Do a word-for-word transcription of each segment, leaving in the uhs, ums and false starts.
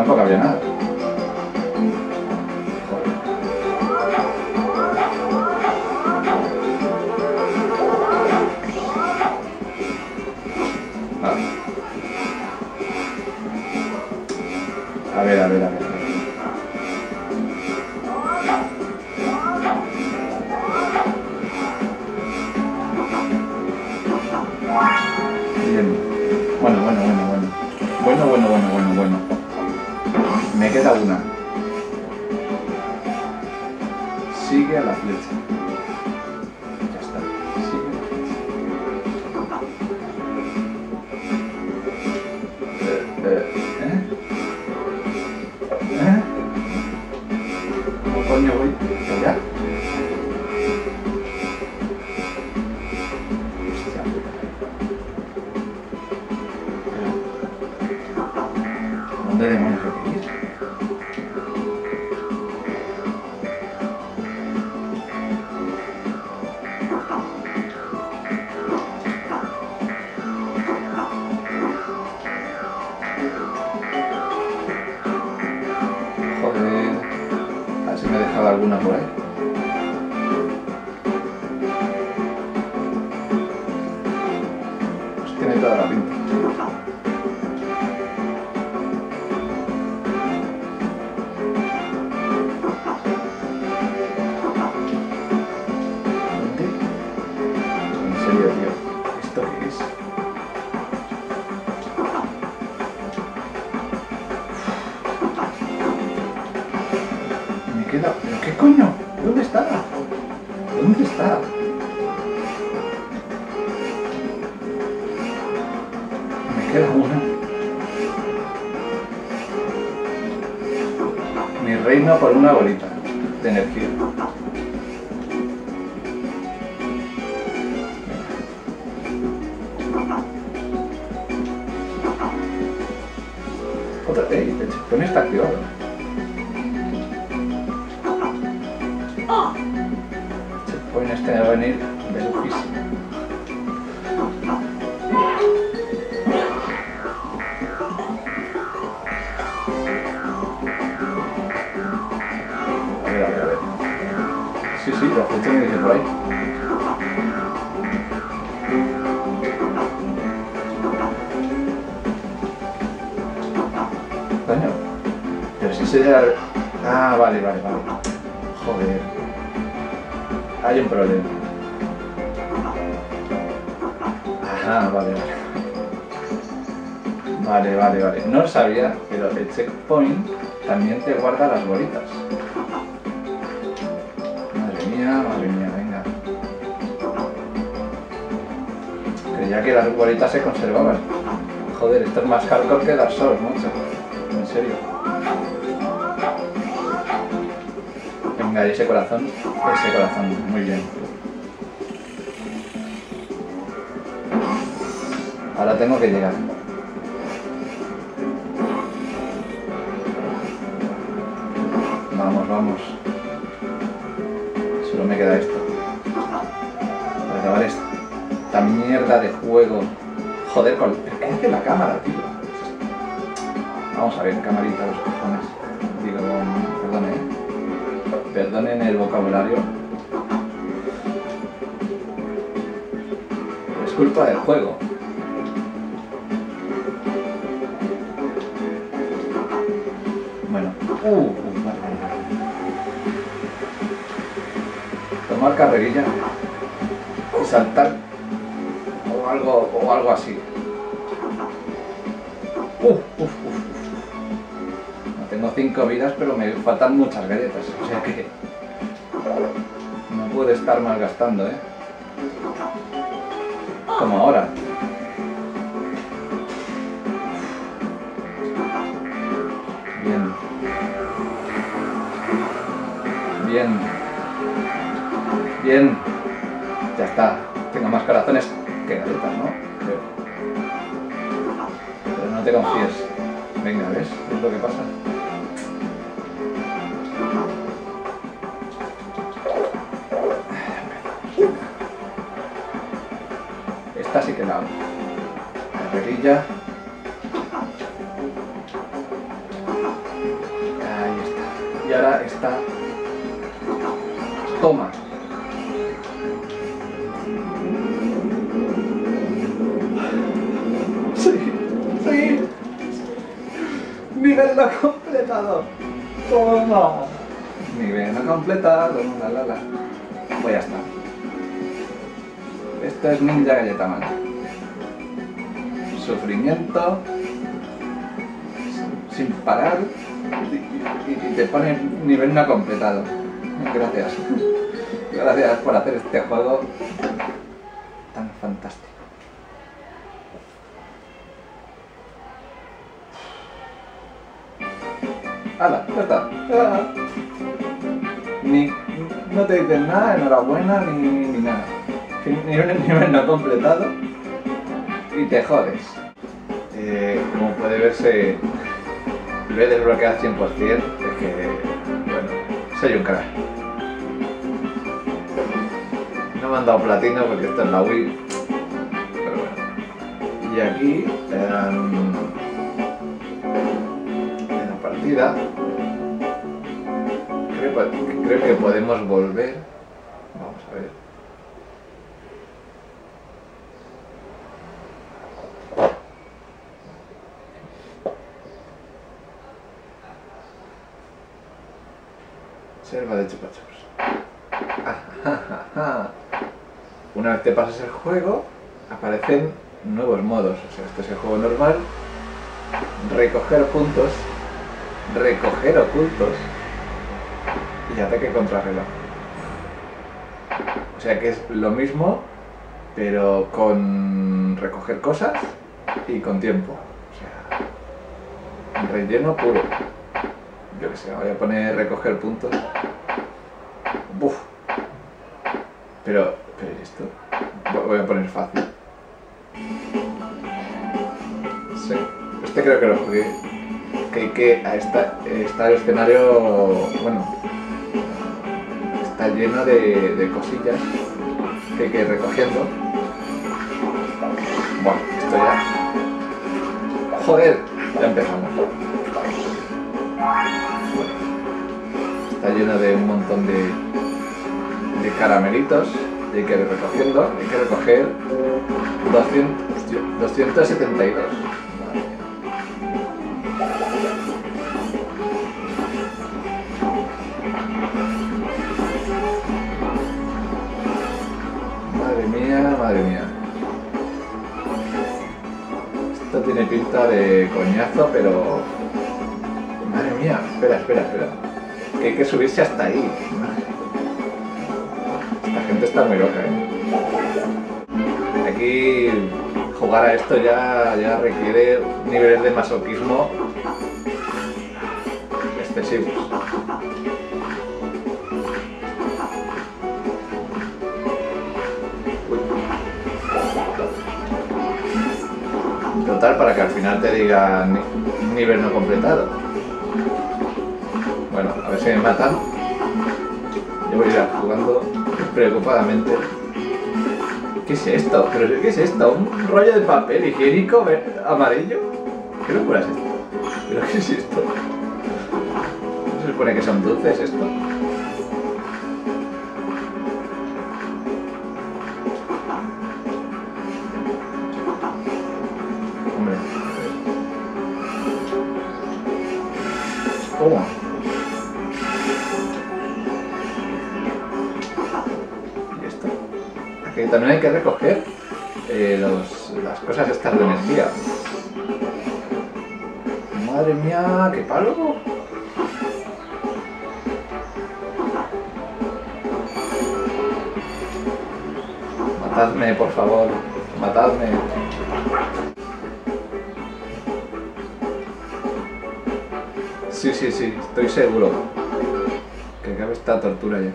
tampoco había nada. A ver, a ver, a ver. Bien. Bueno, bueno, bueno, bueno. Bueno, bueno, bueno, bueno, bueno. Me queda una. Sigue a la flecha. Ya está. Sigue a la flecha. Eh, eh. Coño, voy allá. Hostia. ¿Dónde demonios hay que ir? Alguna por ahí. Pues tiene toda la pinta. ¿Dónde? En serio, tío. ¿Esto qué es? ¿Qué coño? ¿Dónde está? ¿Dónde está? Me queda una. Mi reino por una bolita de energía. Otra, ey, el chipón está activado. Este va a venir de lujo. A ver, a ver, a ver. Sí, sí, la flecha me dice por ahí. Coño. Pero si se da... Ah, vale, vale, vale. Joder. Hay un problema. Ajá, vale, vale. Vale, vale, vale. No sabía, pero el checkpoint también te guarda las bolitas. Madre mía, madre mía, venga. Creía que las bolitas se conservaban. Joder, esto es más hardcore que Dark Souls, mucho. En serio. Venga, y ese corazón, ese corazón, muy bien. Ahora tengo que llegar. Vamos, vamos. Solo me queda esto. Para acabar esta mierda de juego. Joder, con... ¿qué hace la cámara, tío? Vamos a ver, camarita, los cojones. Digo, perdón, eh. Perdonen el vocabulario. Es culpa del juego. Bueno. Uh, tomar carrerilla y saltar o algo o algo así. Uh, uh, uh. Tengo cinco vidas, pero me faltan muchas galletas, o sea que no puedo estar malgastando, ¿eh? Como ahora. Bien. Bien. Bien. Ya está. Tengo más corazones que galletas, ¿no? Creo. Pero no te confíes. Venga, ¿ves? Es lo que pasa. Esta sí que la hago. Carrerilla. y ahora está. Toma. Sí, sí. Nivel no completado. Toma. Nivel no completado. La la la. Pues ya está. Esto es Ninja Galleta Man. Sufrimiento sin parar y te pone nivel no completado. Gracias. Gracias por hacer este juego tan fantástico. ¡Hala! Ya está. ¡Hala! Ni, no te dicen nada, enhorabuena, ni, ni, ni nada. Ni un nivel no completado y te jodes. Eh, como puede verse, lo he desbloqueado al cien por cien, es que, bueno, soy un crack. No me han dado platino porque esto es la Wii, pero bueno. Y aquí, eh, en la partida, creo, creo que podemos volver. Vamos a ver. Selva de chupachos. Ah, ja, ja, ja. Una vez te pasas el juego, aparecen nuevos modos. O sea, este es el juego normal. Recoger puntos. Recoger ocultos. Y ataque contra reloj. O sea que es lo mismo, pero con recoger cosas y con tiempo. O sea, relleno puro. Yo que sé, voy a poner recoger puntos. Buf. Pero, pero esto voy a poner fácil. Sí. Este creo que lo jugué. Que hay que... Está, está el escenario... Bueno. Está lleno de, de cosillas que hay que ir recogiendo. Bueno, esto ya... Joder, ya empezamos. Está lleno de un montón de, de caramelitos y hay que ir recogiendo, hay que recoger doscientos, doscientos setenta y dos. Vale. Madre mía, madre mía. Esto tiene pinta de coñazo, pero... Madre mía, espera, espera, espera. Que hay que subirse hasta ahí. Esta gente está muy loca, ¿eh? Aquí jugar a esto ya, ya requiere niveles de masoquismo excesivos. Uy. Total, para que al final te digan nivel no completado. Bueno, a ver si me matan. Yo voy a ir jugando preocupadamente. ¿Qué es esto? ¿Pero qué es esto? ¿Un rollo de papel higiénico amarillo? ¿Qué locura es esto? ¿Pero qué es esto? ¿No se supone que son dulces esto? Hombre. ¿Cómo? También hay que recoger eh, los, las cosas estas de energía. Madre mía, qué palo. Matadme, por favor, matadme. Sí, sí, sí, estoy seguro que acabe esta tortura ya.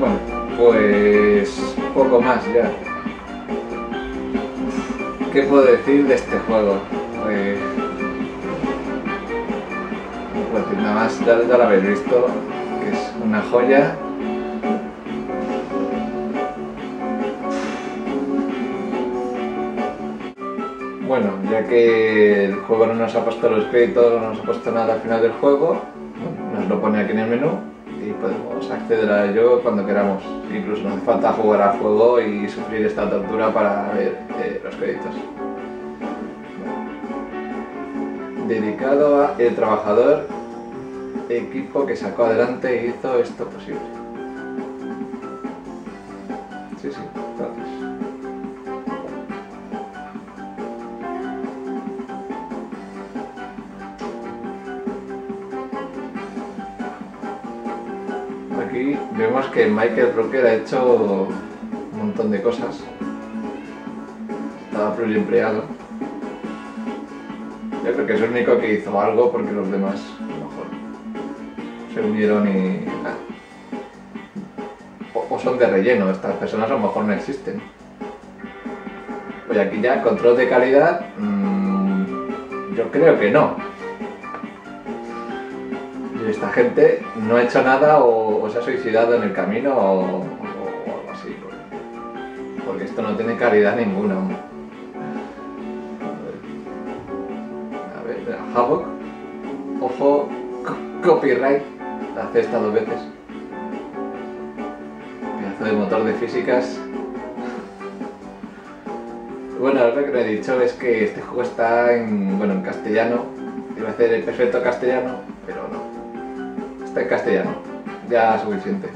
Bueno, pues poco más ya. ¿Qué puedo decir de este juego? Eh, no puedo decir nada más, ya, ya lo habéis visto, que es una joya. bueno, ya que el juego no nos ha puesto los créditos, no nos ha puesto nada al final del juego, nos lo pone aquí en el menú y podemos acceder a ello cuando queramos. Incluso no hace falta jugar al juego y sufrir esta tortura para ver eh, los créditos. Dedicado a el trabajador, equipo que sacó adelante e hizo esto posible. Sí, sí, gracias. Aquí vemos que Michael Brooker ha hecho un montón de cosas. Estaba pluriempleado. Yo creo que es el único que hizo algo porque los demás a lo mejor se unieron y nada. O, o son de relleno, estas personas a lo mejor no existen. Pues aquí ya, control de calidad, mmm, yo creo que no. Esta gente no ha hecho nada o, o se ha suicidado en el camino o, o, o algo así, porque, porque esto no tiene calidad ninguna. A ver, a Havok, ojo, copyright, hace esta dos veces. Pedazo de motor de físicas. Bueno, lo que me he dicho es que este juego está en, bueno, en castellano, iba a hacer el perfecto castellano, pero no. Está en castellano, ya suficiente.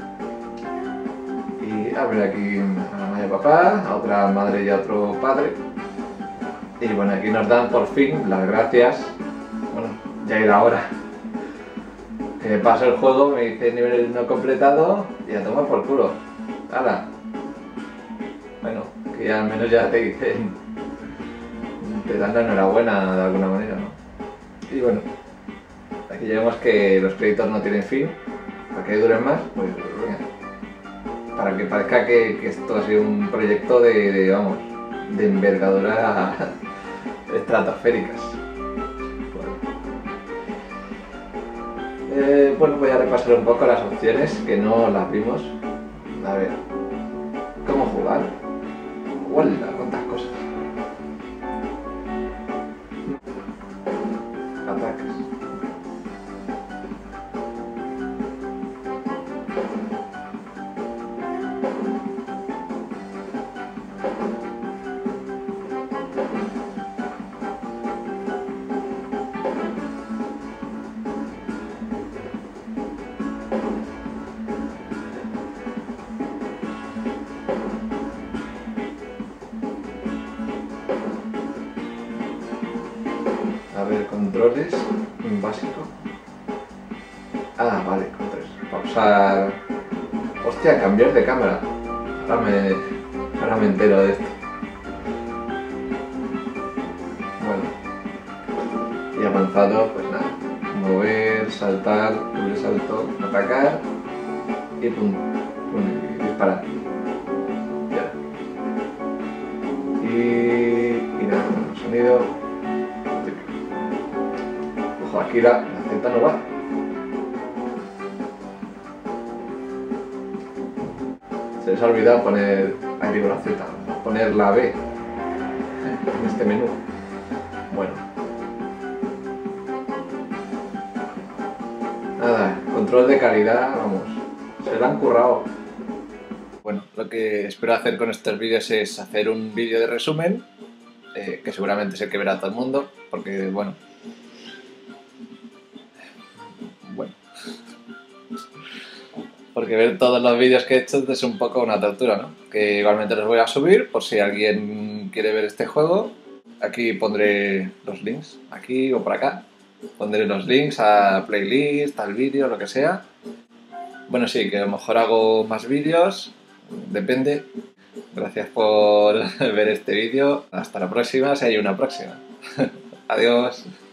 Y a ver, aquí a mamá y papá, a otra madre y a otro padre. Y bueno, aquí nos dan por fin las gracias. Bueno, ya era hora. Que me paso el juego, me dice nivel no completado y a tomar por culo. ¡Hala! Bueno, que ya al menos ya te dicen. Te dan la enhorabuena de alguna manera, ¿no? Y bueno. Aquí ya vemos que los créditos no tienen fin, para que duren más, pues venga. Para que parezca que, que esto ha sido un proyecto de, de vamos, de envergadura estratosféricas. Bueno. Eh, bueno, voy a repasar un poco las opciones, que no las vimos. A ver, ¿cómo jugar? ¡Hola! ¡Cuántas cosas! Ataques. A ver, controles, básico. Ah, vale, controles. Pausar. Hostia, cambiar de cámara. Ahora me, ahora me entero de esto. Bueno. Y avanzado, pues nada. Mover, saltar, doble salto, atacar. Y pum. pum y disparar. Ya. Y, y nada, sonido. Aquí la, la Z no va. Se les ha olvidado poner, ahí digo la Z, poner la B en este menú. Bueno. Nada, control de calidad, vamos, se la han currado. Bueno, lo que espero hacer con estos vídeos es hacer un vídeo de resumen, eh, que seguramente es el que verá todo el mundo, porque bueno, porque ver todos los vídeos que he hecho es un poco una tortura, ¿no? Que igualmente los voy a subir por si alguien quiere ver este juego. Aquí pondré los links, aquí o por acá. Pondré los links a playlist, al vídeo, lo que sea. Bueno, sí, que a lo mejor hago más vídeos, depende. Gracias por ver este vídeo. Hasta la próxima, si hay una próxima. Adiós.